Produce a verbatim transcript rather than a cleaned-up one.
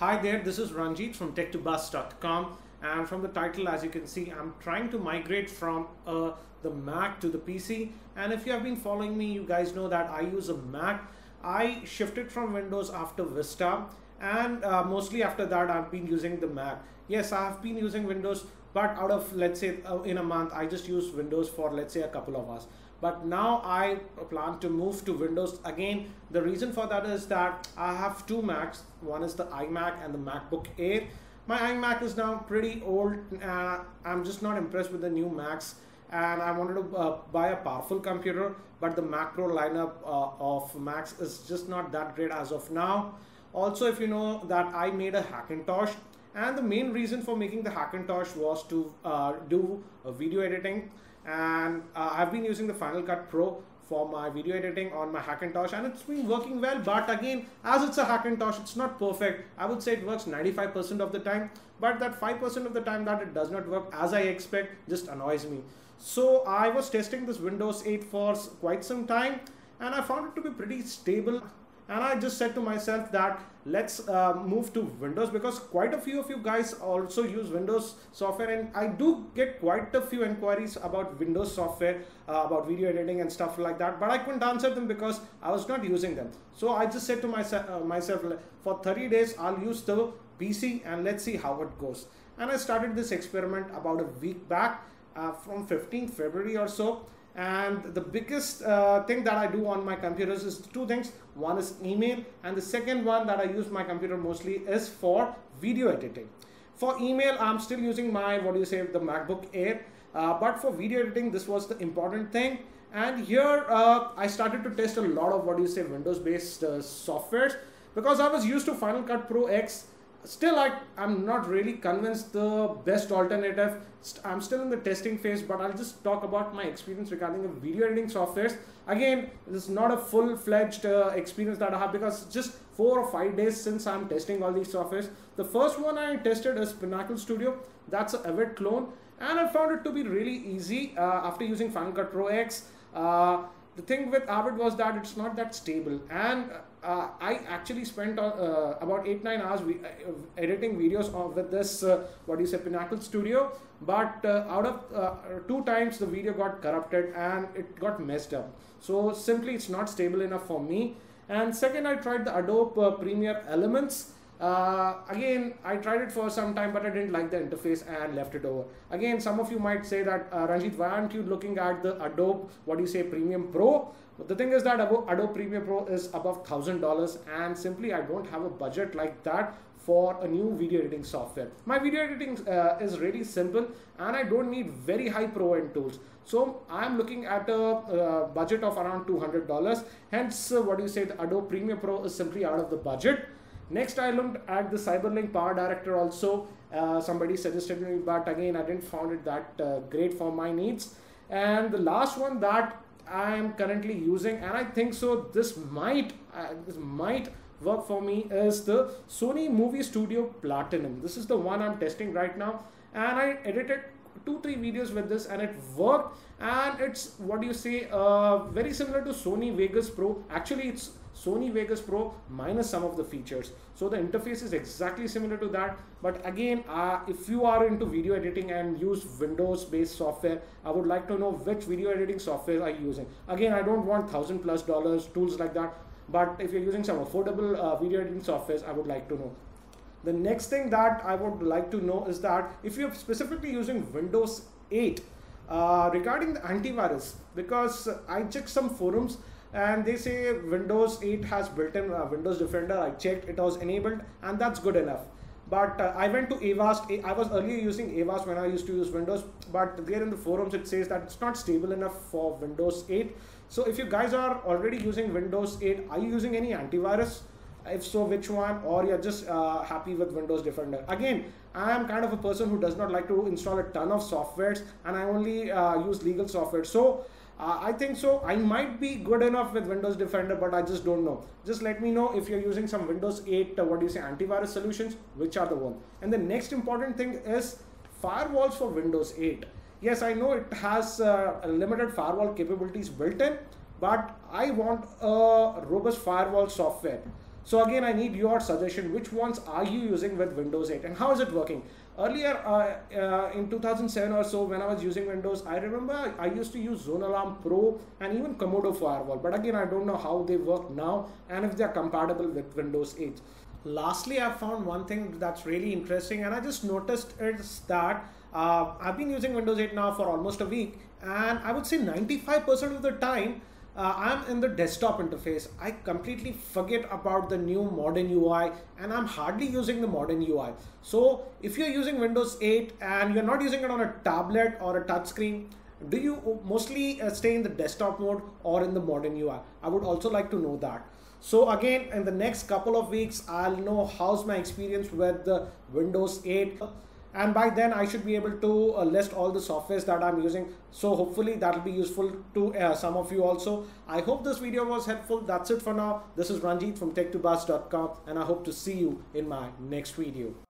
Hi there, this is Ranjit from tech two bus dot com, and from the title, as you can see, I'm trying to migrate from uh, the Mac to the P C. And if you have been following me, you guys know that I use a Mac. I shifted from Windows after Vista, and uh, mostly after that I've been using the Mac. Yes, I have been using Windows, but out of, let's say, uh, in a month I just use Windows for, let's say, a couple of hours. But now I plan to move to Windows again. The reason for that is that I have two Macs. One is the iMac and the MacBook Air. My iMac is now pretty old. Uh, I'm just not impressed with the new Macs, and I wanted to uh, buy a powerful computer, but the Mac Pro lineup uh, of Macs is just not that great as of now. Also, if you know that I made a Hackintosh, and the main reason for making the Hackintosh was to uh, do uh, video editing. And uh, I've been using the Final Cut Pro for my video editing on my Hackintosh, and it's been working well. But again, as it's a Hackintosh, it's not perfect. I would say it works ninety-five percent of the time, but that five percent of the time that it does not work as I expect just annoys me. So I was testing this Windows eight for quite some time, and I found it to be pretty stable. And I just said to myself that let's uh, move to Windows, because quite a few of you guys also use Windows software, and I do get quite a few inquiries about Windows software, uh, about video editing and stuff like that, but I couldn't answer them because I was not using them. So I just said to myself, uh, myself for thirty days I'll use the P C and let's see how it goes. And I started this experiment about a week back, uh, from fifteenth February or so. And the biggest uh, thing that I do on my computers is two things. One is email, and the second one that I use my computer mostly is for video editing. For email, I'm still using my, what do you say, the MacBook Air. Uh, but for video editing, this was the important thing. And here uh, I started to test a lot of, what do you say, Windows-based uh, softwares, because I was used to Final Cut Pro X. Still, I, I'm not really convinced the best alternative. I'm still in the testing phase, but I'll just talk about my experience regarding the video editing softwares. Again, this is not a full-fledged uh, experience that I have, because just four or five days since I'm testing all these softwares. The first one I tested is Pinnacle Studio. That's an Avid clone, and I found it to be really easy uh, after using Final Cut Pro X. Uh, The thing with Avid was that it's not that stable, and uh, I actually spent uh, about eight nine hours we, uh, editing videos with this uh, what do you say Pinnacle Studio. But uh, out of uh, two times the video got corrupted and it got messed up. So simply it's not stable enough for me. And second, I tried the Adobe uh, Premiere Elements. Uh, again, I tried it for some time, but I didn't like the interface and left it over. Again, some of you might say that, uh, Ranjit, why aren't you looking at the Adobe, what do you say, Premium Pro? But the thing is that Adobe Premiere Pro is above one thousand dollars, and simply I don't have a budget like that for a new video editing software. My video editing uh, is really simple, and I don't need very high pro-end tools. So I'm looking at a uh, budget of around two hundred dollars. Hence, uh, what do you say, the Adobe Premiere Pro is simply out of the budget. Next, I looked at the CyberLink Power Director also. Uh, somebody suggested me, but again, I didn't find it that uh, great for my needs. And the last one that I am currently using, and I think so this might uh, this might work for me, is the Sony Movie Studio Platinum. This is the one I'm testing right now, and I edited two three videos with this, and it worked. And it's, what do you say, uh, very similar to Sony Vegas Pro. Actually, it's Sony Vegas Pro minus some of the features. So the interface is exactly similar to that. But again, uh, if you are into video editing and use Windows based software, I would like to know which video editing software are you using. Again, I don't want thousand plus dollars tools like that, but if you're using some affordable uh, video editing softwares, I would like to know. The next thing that I would like to know is that if you're specifically using Windows eight, uh, regarding the antivirus, because I checked some forums, and they say Windows eight has built-in uh, Windows Defender. I checked, it was enabled, and that's good enough. But uh, I went to Avast. I was earlier using Avast when I used to use Windows, but there in the forums it says that it's not stable enough for Windows eight. So if you guys are already using Windows eight, are you using any antivirus? If so, which one? Or you're just uh, happy with Windows Defender? Again, I am kind of a person who does not like to install a ton of softwares, and I only uh, use legal software. So Uh, I think so I might be good enough with Windows Defender, but I just don't know. Just let me know if you're using some Windows eight uh, what do you say antivirus solutions, which are the one. And the next important thing is firewalls for Windows eight. Yes, I know it has uh, limited firewall capabilities built in, but I want a robust firewall software. So again, I need your suggestion, which ones are you using with Windows eight and how is it working? Earlier uh, uh, in two thousand seven or so, when I was using Windows, I remember I used to use Zone Alarm Pro and even Komodo Firewall, but again I don't know how they work now and if they are compatible with Windows eight. Lastly, I found one thing that's really interesting, and I just noticed it's that uh, I've been using Windows eight now for almost a week, and I would say ninety-five percent of the time uh, I'm in the desktop interface. I completely forget about the new modern U I, and I'm hardly using the modern U I. So if you're using Windows eight and you're not using it on a tablet or a touch screen, do you mostly uh, stay in the desktop mode or in the modern U I? I would also like to know that. So again, in the next couple of weeks, I'll know how's my experience with the Windows eight. And by then I should be able to uh, list all the softwares that I'm using. So hopefully that'll be useful to uh, some of you also. I hope this video was helpful. That's it for now. This is Ranjit from tech two bus dot com, and I hope to see you in my next video.